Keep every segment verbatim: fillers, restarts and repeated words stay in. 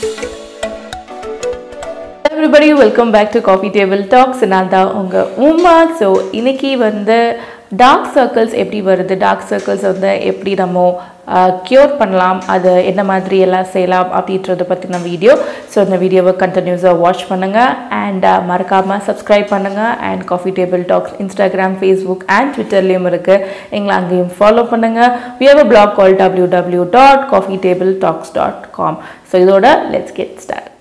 Hello everybody, welcome back to Coffee Table Talks. Nanda unga umma. So iniki vanda dark circles eppadi varudhu, dark circles vanda eppadi namo cure pannalam, adu enna maadhiri ella seiyalam appidradha pathina video. So indha video va continuous ah watch pannunga and marakama subscribe pannunga and Coffee Table Talks Instagram, Facebook and Twitter layum irukku, engala angayum follow pannunga. We have a blog called w w w dot coffee table talks dot com. So idoda let's get started.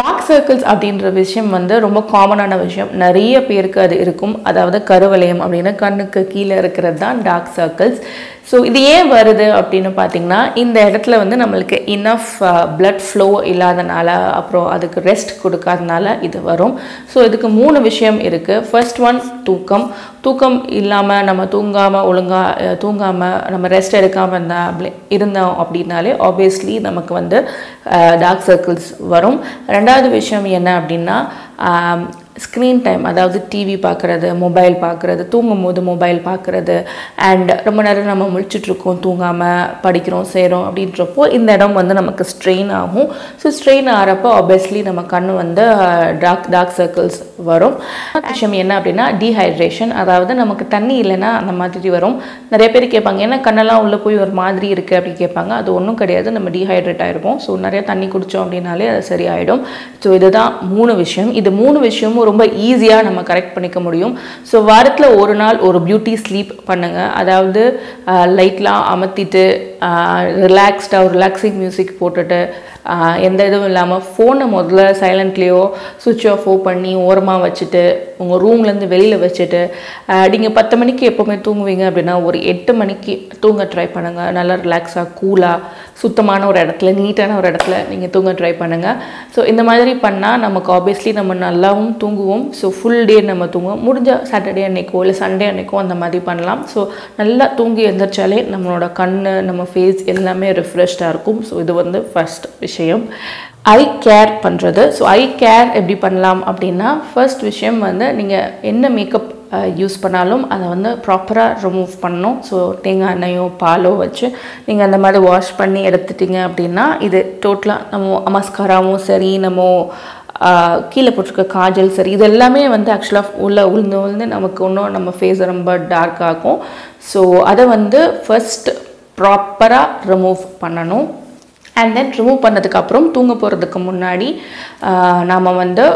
Dark circles அப்படின்ற விஷயம் வந்து ரொம்ப காமனான விஷயம், நிறைய பேருக்கு அது இருக்கும். அதாவது கருவளையம் அப்படின்னா கண்ணுக்கு கீழே இருக்கிறது தான் டார்க் சர்க்கிள்ஸ். ஸோ இது ஏன் வருது அப்படின்னு பார்த்தீங்கன்னா, இந்த இடத்துல வந்து நம்மளுக்கு இனஃப் பிளட் ஃப்ளோ இல்லாதனால, அப்புறம் அதுக்கு ரெஸ்ட் கொடுக்காதனால இது வரும். ஸோ இதுக்கு மூணு விஷயம் இருக்குது. ஃபர்ஸ்ட் ஒன் தூக்கம். தூக்கம் இல்லாமல் நம்ம தூங்காமல் ஒழுங்காக தூங்காமல் நம்ம ரெஸ்ட் எடுக்காமல் இருந்தால் அப்படி இருந்தோம் அப்படின்னாலே ஆப்வியஸ்லி நமக்கு வந்து டார்க் சர்க்கிள்ஸ் வரும். ரெண்டாவது விஷயம் என்ன அப்படின்னா, ஸ்க்ரீன் டைம், அதாவது டிவி பார்க்குறது, மொபைல் பார்க்குறது, தூங்கும் போது மொபைல் பார்க்குறது, அண்ட் ரொம்ப நேரம் நம்ம முழிச்சிட்ருக்கோம், தூங்காமல் படிக்கிறோம் செய்கிறோம். அப்படின்றப்போ இந்த இடம் வந்து நமக்கு ஸ்ட்ரெயின் ஆகும். ஸோ ஸ்ட்ரெயின் ஆகிறப்போ ஆப்வியஸ்லி நம்ம கண் வந்து டார்க் டார்க் சர்க்கிள்ஸ் வரும். விஷயம் என்ன அப்படின்னா டீஹைட்ரேஷன், அதாவது நமக்கு தண்ணி இல்லைன்னா அந்த மாதிரி வரும். நிறைய பேர் கேட்பாங்க ஏன்னா கண்ணெல்லாம் உள்ளே போய் ஒரு மாதிரி இருக்குது அப்படி கேட்பாங்க. அது ஒன்றும் கிடையாது, நம்ம டீஹைட்ரேட் ஆகிருப்போம். ஸோ நிறையா தண்ணி குடித்தோம் அப்படின்னாலே அது சரியாயிடும். ஸோ இதுதான் மூணு விஷயம். இது மூணு விஷயமும் ரொம்ப ஈஸியா நம்ம கரெக்ட் பண்ணிக்க முடியும். ஸோ வாரத்தில் ஒரு நாள் ஒரு பியூட்டி ஸ்லீப் பண்ணுங்க. அதாவது லைட்லாம் அமர்த்திட்டு ரிலாக்ஸ்டா ஒரு ரிலாக்ஸிங் மியூசிக் போட்டுட்டு, எந்த இதுவும் இல்லாமல் ஃபோனை முதல்ல சைலண்ட்லேயோ சுவிட்ச் ஆஃப் பண்ணி ஓரமாக வச்சுட்டு, உங்கள் ரூம்லேருந்து வெளியில் வச்சுட்டு, நீங்கள் பத்து மணிக்கு எப்போவுமே தூங்குவீங்க அப்படின்னா ஒரு எட்டு மணிக்கு தூங்க ட்ரை பண்ணுங்கள். நல்லா ரிலாக்ஸாக கூலாக சுத்தமான ஒரு இடத்துல, நீட்டான ஒரு இடத்துல நீங்கள் தூங்க ட்ரை பண்ணுங்கள். ஸோ இந்த மாதிரி பண்ணால் நமக்கு ஆப்வியஸ்லி நம்ம நல்லாவும் தூங்குவோம். ஸோ ஃபுல் டே நம்ம தூங்குவோம். முடிஞ்ச சாட்டர்டே அன்னைக்கோ இல்லை சண்டே அன்னைக்கோ அந்த மாதிரி பண்ணலாம். ஸோ நல்லா தூங்கி எழுந்திரிச்சாலே நம்மளோட கண், நம்ம ஃபேஸ் எல்லாமே ரிஃப்ரெஷ்டாக இருக்கும். ஸோ இது வந்து ஃபர்ஸ்ட் விஷயம். ஐ கேர் பண்ணுறது. ஸோ ஐ கேர் எப்படி பண்ணலாம் அப்படின்னா, ஃபர்ஸ்ட் விஷயம் வந்து நீங்கள் என்ன மேக்கப் யூஸ் பண்ணாலும் அதை வந்து ப்ராப்பராக ரிமூவ் பண்ணணும். ஸோ தேங்காய் எண்ணெயோ பாலோ வச்சு நீங்கள் அந்த மாதிரி வாஷ் பண்ணி எடுத்துட்டிங்க அப்படின்னா இது டோட்டலாக நம்ம அமஸ்காராவும் சரி, நம்ம கீழே போட்டிருக்க காஜல் சரி, இது எல்லாமே வந்து ஆக்சுவலாக உள்ள உளுந்து உளுந்து நமக்கு இன்னும் நம்ம ஃபேஸை ரொம்ப டார்க் ஆகும். ஸோ அதை வந்து ஃபர்ஸ்ட் ப்ராப்பராக ரிமூவ் பண்ணணும். அண்ட் தென் ரிமூவ் பண்ணதுக்கப்புறம் தூங்க போகிறதுக்கு முன்னாடி நாம் வந்து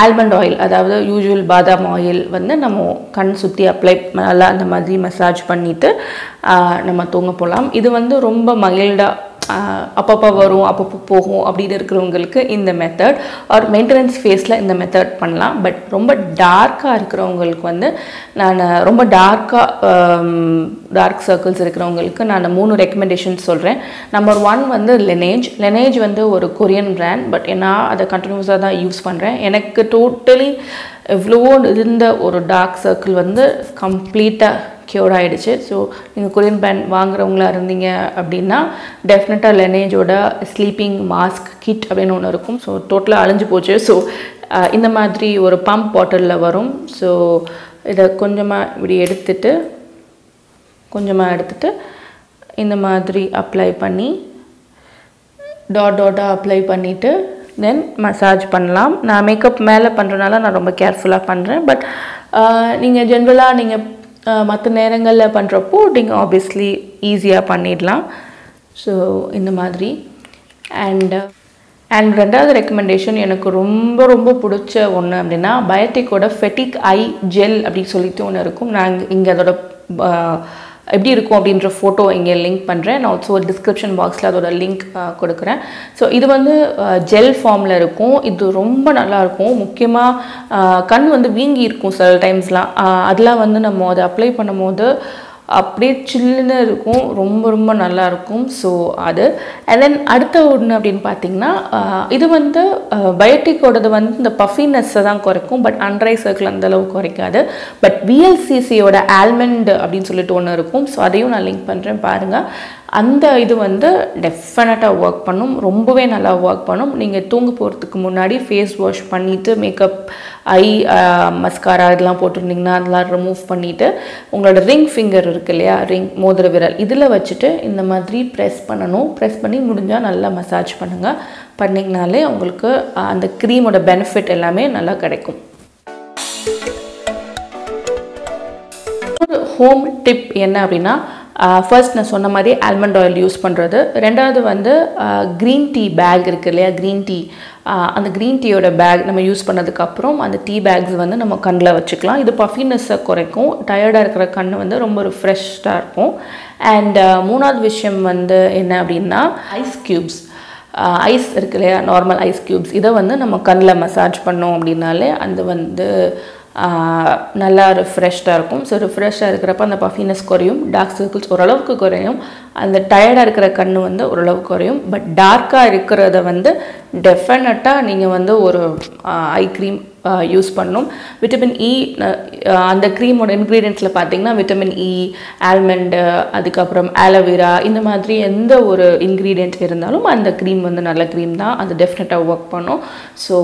ஆல்மண்ட் ஆயில், அதாவது யூஸ்வல் பாதாம் ஆயில் வந்து நம்ம கண் சுற்றி அப்ளை நல்லா அந்த மாதிரி மசாஜ் பண்ணிவிட்டு நம்ம தூங்க போகலாம். இது வந்து ரொம்ப மைல்டாக அப்பப்போ வரும் அப்பப்போ போகும் அப்படின்னு இருக்கிறவங்களுக்கு இந்த மெத்தட், ஆர் மெயின்டெனன்ஸ் ஃபேஸில் இந்த மெத்தட் பண்ணலாம். பட் ரொம்ப டார்க்காக இருக்கிறவங்களுக்கு வந்து நான் ரொம்ப டார்க்காக டார்க் சர்க்கிள்ஸ் இருக்கிறவங்களுக்கு நான் மூணு ரெக்கமெண்டேஷன் சொல்கிறேன். நம்பர் ஒன் வந்து லெனேஜ். லெனேஜ் வந்து ஒரு கொரியன் பிராண்ட். பட் நான் அதை கண்டினியூஸாக தான் யூஸ் பண்ணுறேன். எனக்கு டோட்டலி எவ்வளவோ இருந்த ஒரு டார்க் சர்க்கிள் வந்து கம்ப்ளீட்டாக க்யூர் ஆகிடுச்சு. ஸோ நீங்கள் கொரியன் பிராண்ட் வாங்குறவங்களா இருந்தீங்க அப்படின்னா டெஃபினட்டாக லெனேஜோட ஸ்லீப்பிங் மாஸ்க் கிட் அப்படின்னு ஒன்று இருக்கும். ஸோ டோட்டலாக அழிஞ்சு போச்சு. ஸோ இந்த மாதிரி ஒரு பம்ப் பாட்டிலில் வரும். ஸோ இதை கொஞ்சமாக இப்படி எடுத்துட்டு கொஞ்சமாக எடுத்துட்டு இந்த மாதிரி அப்ளை பண்ணி டாட் டாட்டாக அப்ளை பண்ணிவிட்டு தென் மசாஜ் பண்ணலாம். நான் மேக்கப் மேலே பண்ணுறதுனால நான் ரொம்ப கேர்ஃபுல்லாக பண்ணுறேன். பட் நீங்கள் ஜென்ரலாக நீங்கள் மற்ற நேரங்களில் பண்ணுறப்போ நீங்கள் ஆப்வியஸ்லி ஈஸியாக பண்ணிடலாம். ஸோ இந்த மாதிரி அண்ட் அண்ட் ரெண்டாவது ரெக்கமெண்டேஷன் எனக்கு ரொம்ப ரொம்ப பிடிச்ச ஒன்று அப்படின்னா பயோட்டிக்கோட ஃபெட்டிக் ஐ ஜெல் அப்படின்னு சொல்லிட்டு ஒன்று இருக்கும். நான் இங்கே அதோட எப்படி இருக்கும் அப்படின்ற ஃபோட்டோ இங்கே லிங்க் பண்ணுறேன். நான் ஆல்சோ டிஸ்கிரிப்ஷன் பாக்ஸில் அதோட லிங்க் கொடுக்குறேன். ஸோ இது வந்து ஜெல் ஃபார்மில் இருக்கும். இது ரொம்ப நல்லாயிருக்கும். முக்கியமாக கண் வந்து வீங்கி இருக்கும் சில டைம்ஸ்லாம், அதெல்லாம் வந்து நம்ம அதை அப்ளை பண்ணும் போது அப்படியே சில்லுன்னு இருக்கும். ரொம்ப ரொம்ப நல்லாயிருக்கும். ஸோ அது அண்ட் தென் அடுத்த ஒன்று அப்படின்னு பார்த்தீங்கன்னா, இது வந்து பயோட்டிக்கோடது வந்து இந்த பஃபினஸ்ஸை தான் குறைக்கும். பட் அன்ரை சர்க்கிள் அந்தளவு குறைக்காது. பட் விஎல்சிசியோட ஆல்மண்ட் அப்படின்னு சொல்லிட்டு ஒன்று இருக்கும். ஸோ அதையும் நான் லிங்க் பண்ணுறேன், பாருங்கள். அந்த இது வந்து டெஃபினட்டா வர்க் பண்ணும், ரொம்பவே நல்லா வர்க் பண்ணும். நீங்க தூங்க போறதுக்கு முன்னாடி ஃபேஸ் வாஷ் பண்ணிட்டு மேக்கப் ஐ மஸ்காரா இதெல்லாம் போட்டுருந்தீங்கன்னா அதெல்லாம் ரிமூவ் பண்ணிட்டு உங்களோட ரிங் ஃபிங்கர் இருக்குல்லையா, ரிங் மோதிர விரல் இதில் வச்சுட்டு இந்த மாதிரி ப்ரெஸ் பண்ணணும். ப்ரெஸ் பண்ணி முடிஞ்சால் நல்லா மசாஜ் பண்ணுங்க. பண்ணிங்கனாலே உங்களுக்கு அந்த க்ரீமோட பெனிஃபிட் எல்லாமே நல்லா கிடைக்கும். ஹோம் டிப் என்ன அப்படின்னா, ஃபர்ஸ்ட் நான் சொன்ன மாதிரி ஆல்மண்ட் ஆயில் யூஸ் பண்ணுறது. ரெண்டாவது வந்து க்ரீன் டீ பேக் இருக்குது இல்லையா, க்ரீன் டீ, அந்த க்ரீன் டீயோட பேக் நம்ம யூஸ் பண்ணதுக்கப்புறம் அந்த டீ பேக்ஸ் வந்து நம்ம கண்ணில் வச்சுக்கலாம். இது பஃபினஸை குறைக்கும், டயர்டாக இருக்கிற கண் வந்து ரொம்ப ரிஃப்ரெஷ்டாக இருக்கும். அண்ட் மூணாவது விஷயம் வந்து என்ன அப்படின்னா, ஐஸ் க்யூப்ஸ், ஐஸ் இருக்கு இல்லையா, நார்மல் ஐஸ் க்யூப்ஸ், இதை வந்து நம்ம கண்ணில் மசாஜ் பண்ணோம் அப்படின்னாலே அது வந்து நல்லா ரிஃப்ரெஷ்டாக இருக்கும். ஸோ ரிஃப்ரெஷ்டாக இருக்கிறப்ப அந்த பஃபினஸ் குறையும், டார்க் சர்க்கிள்ஸ் ஓரளவுக்கு குறையும், அந்த டயர்டாக இருக்கிற கண் வந்து ஓரளவுக்கு குறையும். பட் டார்க்காக இருக்கிறத வந்து டெஃபினட்டாக நீங்கள் வந்து ஒரு ஐ க்ரீம் யூஸ் பண்ணணும். விட்டமின் இ அந்த க்ரீமோட இன்க்ரீடியன்ட்ஸில் பார்த்தீங்கன்னா விட்டமின் இ, ஆல்மண்டு, அதுக்கப்புறம் ஆலோவேரா, இந்த மாதிரி எந்த ஒரு இன்க்ரீடியன்ட் இருந்தாலும் அந்த க்ரீம் வந்து நல்ல க்ரீம் தான், அது டெஃபினட்டாக ஒர்க் பண்ணும். ஸோ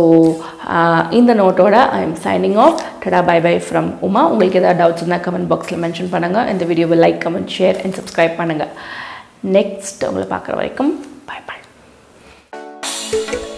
இந்த நோட்டோட ஐ எம் சைனிங் ஆஃப். டடா, பை பை ஃப்ரம் உமா. உங்களுக்கு ஏதாவது டவுட்ஸ் இருந்தால் கமெண்ட் பாக்ஸில் மென்ஷன் பண்ணுங்கள். இந்த வீடியோவை like, comment, share and subscribe பண்ணுங்கள். நெக்ஸ்ட் உங்களை பார்க்குற வரைக்கும் பை பை.